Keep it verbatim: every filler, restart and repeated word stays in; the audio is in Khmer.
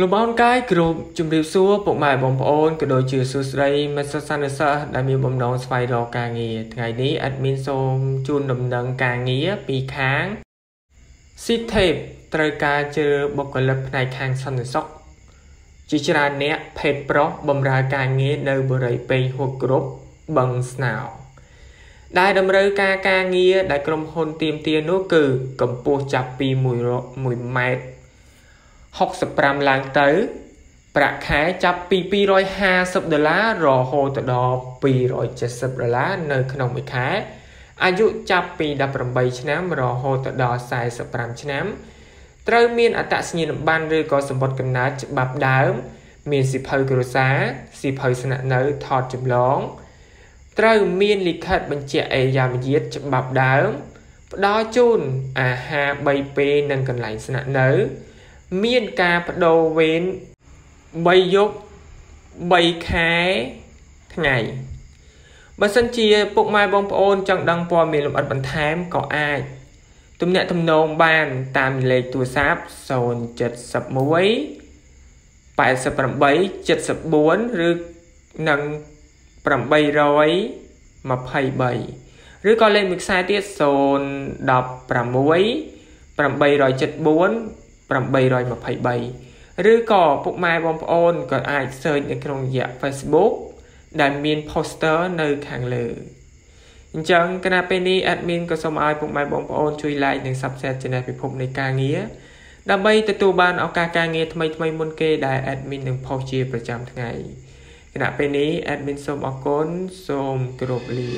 លោកបងកាយក្រុមជំរាបសួរពុកម៉ែបងប្អូនក៏ដូចជាសួស្ដីមិត្តសិស្សនិស្សិតដែលមានបំណងស្វែងរកការងារថ្ងៃនេះ หกสิบห้า ឡើងទៅប្រាក់ខែចាប់ ពី ពីរយហាំសិបដុល្លារ រហូតដល់ ពីរយចេដសិបដុល្លារ នៅក្នុងមួយខែ អាយុចាប់ ពី ដប់ប្រាំបីឆ្នាំ រហូតដល់ សែសិបប្រាំឆ្នាំ ត្រូវមានអត្តសញ្ញាណប័ណ្ណ ឬក៏សម្បត្តិកំណើតច្បាប់ដើម មានសិភៅគ្រួសារ សិភៅស្នាក់នៅ ថតចម្លង ត្រូវមានលិខិតបញ្ជាក់ឯកយាមយាតច្បាប់ដើម ផ្ដល់ជូនអាហារ បីពេល និងកន្លែងស្នាក់នៅ មានការបដូរវេន បីយប់ បីខែថ្ងៃ បើសិនជាពុកម៉ែបងប្អូនចង់ដឹងព័ត៌មានលម្អិតបន្ថែមក៏អាច ទំនាក់ទំនងបាន តាមលេខទូរស័ព្ទ ศูนย์ เจ็ด หนึ่ง แปด แปด เจ็ด สี่ ឬ និង แปด สอง สาม ឬក៏លេខមួយខ្សែទៀត ศูนย์ หนึ่ง หก แปด เจ็ด สี่ แปด สอง สาม ឬក៏ពុកម៉ែបងប្អូនក៏អាច search នៅក្នុងរយៈ Facebook ដែលមាន poster នៅខាងលើ អញ្ចឹងគណៈពេលនេះ admin ក៏សូមឲ្យពុកម៉ែបងប្អូនជួយ like និង subscribe channel ពិភពនៃការងារ ដើម្បីទទួលបានឱកាសការងារថ្មីៗមុនគេដែល admin នឹង post ជាប្រចាំថ្ងៃ គណៈពេលនេះ admin សូមអរគុណសូមគោរពលា